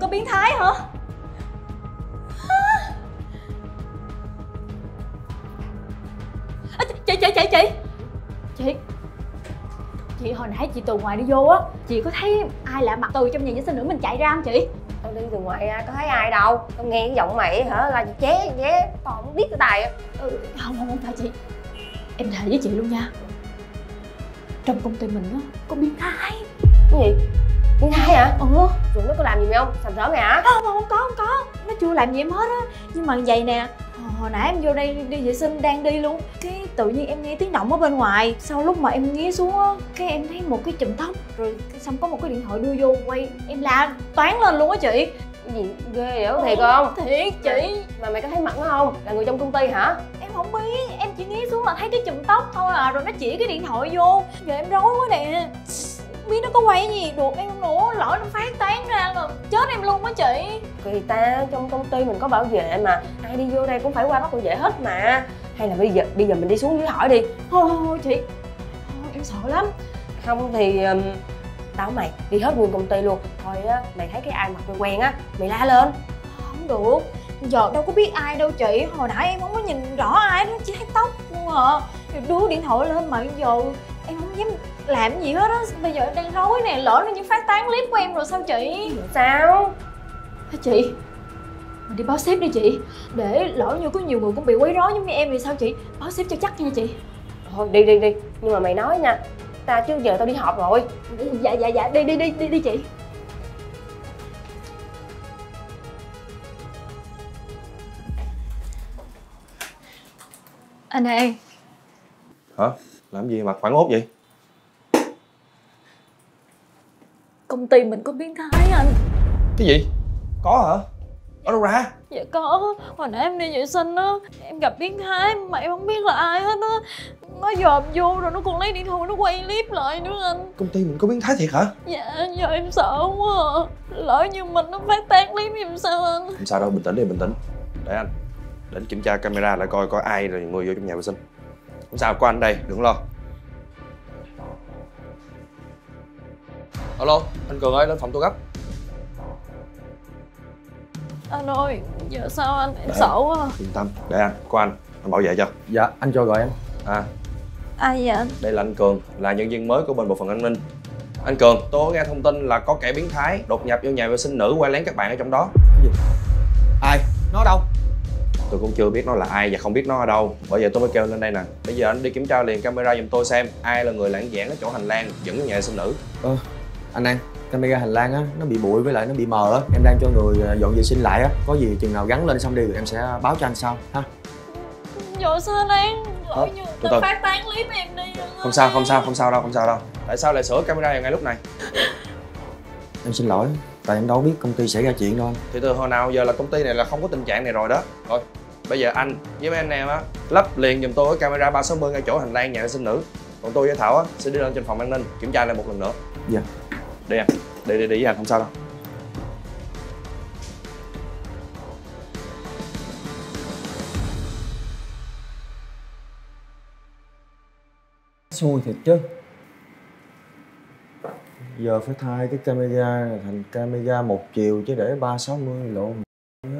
đừng có biến thái hả? À, chị hồi nãy chị từ ngoài đi vô á, chị có thấy ai lạ mặt từ trong nhà vệ sinh nữa mình chạy ra không chị? Tao đi từ ngoài ra có thấy ai đâu, tao nghe cái giọng mày hả là chị ché, tao không biết cái tài. Không phải chị, em thề với chị luôn nha, trong công ty mình á có biến thái. Cái gì? Biến thái hả? Ừ. Rồi nó có làm gì mày không? Sàm sỡ mày hả? Không có, nó chưa làm gì em hết á. Nhưng mà vậy nè, hồi nãy em vô đây đi vệ sinh đang đi luôn, cái tự nhiên em nghe tiếng động ở bên ngoài. Sau lúc mà em nghe xuống á, cái em thấy một cái chùm tóc, rồi xong có một cái điện thoại đưa vô quay em la toán lên luôn á chị. Cái gì ghê vậy? Thiệt không? Thiệt chị. Mà mày có thấy mặt nó không? Là người trong công ty hả? Em không biết, em chỉ nghe xuống là thấy cái chùm tóc thôi à, rồi nó chỉ cái điện thoại vô. Giờ em rối quá nè, biết nó có quay cái gì được em nữa, lỡ nó phát tán ra rồi chết em luôn á chị. Kỳ ta, trong công ty mình có bảo vệ mà, ai đi vô đây cũng phải qua bắt bảo vệ hết mà. Hay là bây giờ mình đi xuống dưới hỏi đi. Thôi chị, em sợ lắm. Không thì tao mày đi hết nguyên công ty luôn. Thôi á, mày thấy cái ai mặt mày quen á, mày la lên. Không được, giờ đâu có biết ai đâu chị, hồi nãy em không có nhìn rõ ai, nó chỉ thấy tóc luôn à. Đưa điện thoại lên mà bây giờ em không dám làm gì hết á. Bây giờ em đang rối nè, lỡ nó những phát tán clip của em rồi sao chị? Sao? Chị, mình đi báo sếp đi chị, để lỡ như có nhiều người cũng bị quấy rối giống như em thì sao chị? Báo sếp cho chắc nha chị. Thôi đi, nhưng mà mày nói nha, ta trước giờ tao đi họp rồi. Dạ, đi chị. Anh ơi. Hả? Làm gì mà khoảng hốt vậy? Công ty mình có biến thái anh. Cái gì? Có hả? Ở đâu ra? Dạ có, hồi nãy em đi vệ sinh á, em gặp biến thái mà em không biết là ai hết á. Nó dòm vô rồi nó còn lấy điện thoại nó quay clip lại nữa anh. Công ty mình có biến thái thiệt hả? Dạ, giờ em sợ quá à. Lỡ như mình nó phát tán clip em sao anh? Không sao đâu, bình tĩnh đi, bình tĩnh. Để anh, để anh kiểm tra camera lại coi có ai rồi người vô trong nhà vệ sinh. Không sao, có anh đây, đừng lo. Alo, anh Cường ơi, lên phòng tôi gấp. Anh ơi, giờ sao anh? Em sợ quá. Yên tâm, để anh, có anh bảo vệ cho. Dạ, anh cho gọi em. Ai vậy anh? Đây là anh Cường, là nhân viên mới của bên bộ phận an ninh. Anh Cường, tôi có nghe thông tin là có kẻ biến thái đột nhập vô nhà vệ sinh nữ quay lén các bạn ở trong đó. Cái gì? Ai? Nó đâu? Tôi cũng chưa biết nó là ai và không biết nó ở đâu, bởi vậy tôi mới kêu lên đây nè. Bây giờ anh đi kiểm tra liền camera giùm tôi xem ai là người lãng vãng ở chỗ hành lang dẫn nhà vệ sinh nữ. Anh An, camera hành lang á, nó bị bụi với lại nó bị mờ á, em đang cho người dọn vệ sinh lại á, có gì chừng nào gắn lên xong đi rồi em sẽ báo cho anh sau ha. Dạ sao anh An, lỗi như tôi phát tán clip em đi. Không sao đâu. Tại sao lại sửa camera vào ngay lúc này? Em xin lỗi, tại em đâu biết công ty xảy ra chuyện đâu anh. Thì từ hồi nào giờ là công ty này là không có tình trạng này rồi đó. Thôi, bây giờ anh với mấy anh em á, lắp liền giùm tôi cái camera 360 ngay chỗ hành lang nhà vệ sinh nữ. Còn tôi với Thảo á, sẽ đi lên trên phòng an ninh kiểm tra lại một lần nữa. Dạ. Đi anh, đi với anh, không sao đâu. Xui thiệt chứ. Giờ phải thay cái camera này thành camera một chiều chứ để 360 lộ hết.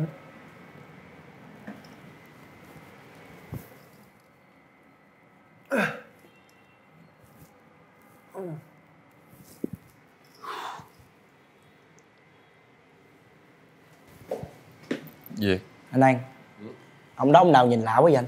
Gì? Anh An, ông đó ông nào nhìn lạ quá vậy anh?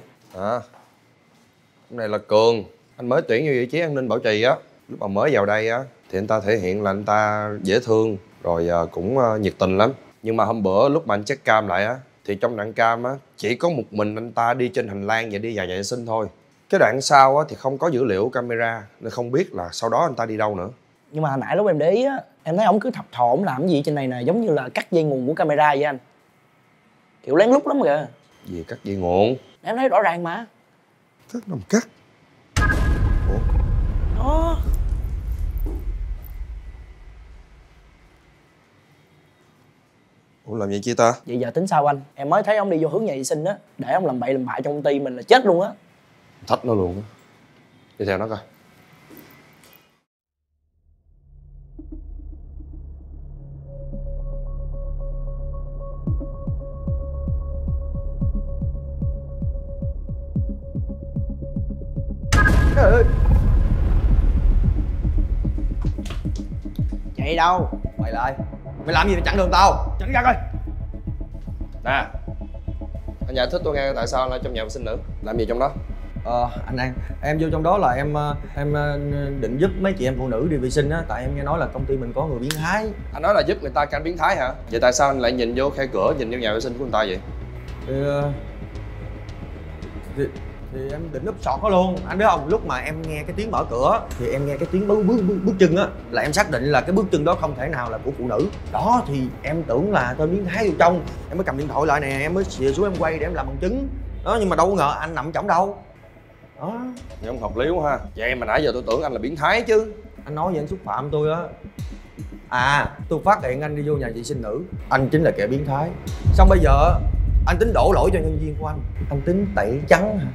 Ông này là Cường, anh mới tuyển vô vị trí an ninh bảo trì á. Lúc mà mới vào đây á thì anh ta thể hiện là anh ta dễ thương, rồi cũng nhiệt tình lắm. Nhưng mà hôm bữa lúc mà anh check cam lại á, thì trong đoạn cam á chỉ có một mình anh ta đi trên hành lang và đi vào nhà vệ sinh thôi. Cái đoạn sau á thì không có dữ liệu camera nên không biết là sau đó anh ta đi đâu nữa. Nhưng mà hồi nãy lúc em để ý á, em thấy ổng cứ thập thò ổng làm cái gì trên này nè, giống như là cắt dây nguồn của camera vậy anh. Kiểu lén lút lắm kìa. Gì cắt dây nguồn? Em thấy rõ ràng mà. Cắt nằm cắt. Ủa? Đó. Ủa làm gì chi ta? Vậy giờ tính sao anh? Em mới thấy ông đi vô hướng nhà vệ sinh á, để ông làm bậy trong công ty mình là chết luôn á. Thách nó luôn á. Đi theo nó coi. Chạy đâu? Mày lại. Mày làm gì mà chặn đường tao? Chặn ra coi. Nè, anh giải thích tôi nghe tại sao anh ở trong nhà vệ sinh nữ. Làm gì trong đó? Anh An, em vô trong đó là em định giúp mấy chị em phụ nữ đi vệ sinh á. Tại em nghe nói là công ty mình có người biến thái. Anh nói là giúp người ta canh biến thái hả? Vậy tại sao anh lại nhìn vô khe cửa, nhìn vô nhà vệ sinh của người ta vậy? Thì em định núp sọt đó luôn. Anh biết không, lúc mà em nghe cái tiếng mở cửa thì em nghe cái tiếng bước chân á, là em xác định là cái bước chân đó không thể nào là của phụ nữ. Đó thì em tưởng là tên biến thái vô trong. Em mới cầm điện thoại lại nè, em mới xìa xuống em quay để em làm bằng chứng. Đó, nhưng mà đâu có ngờ anh nằm trỏng đâu. Đó. Nhưng không hợp lý quá ha. Vậy mà nãy giờ tôi tưởng anh là biến thái chứ. Anh nói vậy anh xúc phạm tôi á. À, tôi phát hiện anh đi vô nhà vệ sinh nữ, anh chính là kẻ biến thái. Xong bây giờ anh tính đổ lỗi cho nhân viên của anh. Anh tính tẩy trắng hả?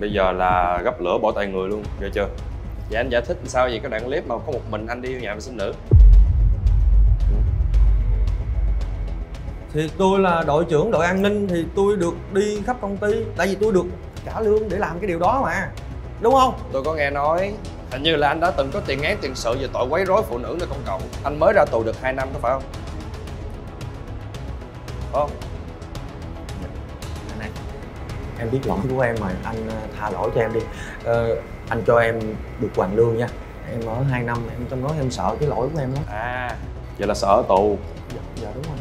Bây giờ là gấp lửa bỏ tay người luôn, nghe chưa? Vậy anh giải thích sao vậy cái đoạn clip mà có một mình anh đi vô nhà vệ sinh nữ? Thì tôi là đội trưởng đội an ninh thì tôi được đi khắp công ty. Tại vì tôi được trả lương để làm cái điều đó mà. Đúng không? Tôi có nghe nói hình như là anh đã từng có tiền án tiền sự về tội quấy rối phụ nữ nơi công cộng. Anh mới ra tù được 2 năm có phải không? Không. Anh, em biết lỗi của em mà, anh tha lỗi cho em đi. Anh cho em được hoàn lương nha. Em ở 2 năm, em trong đó em sợ cái lỗi của em lắm. À, vậy là sợ tù. Dạ đúng rồi.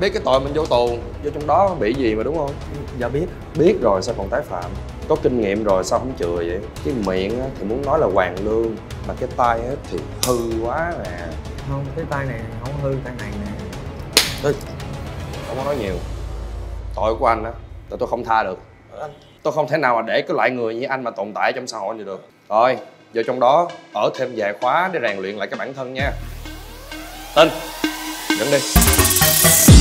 Biết cái tội mình vô tù, vô trong đó bị gì mà đúng không? Dạ biết. Biết rồi sao còn tái phạm? Có kinh nghiệm rồi sao không chừa vậy? Cái miệng thì muốn nói là hoàn lương, mà cái tay thì hư quá nè. Không, cái tay này không hư, tay này nè. Ê, không có nói nhiều. Tội của anh á, tôi không tha được. Tôi không thể nào mà để cái loại người như anh mà tồn tại trong xã hội này được. Thôi, vô trong đó ở thêm vài khóa để rèn luyện lại cái bản thân nha. Tin, dẫn đi.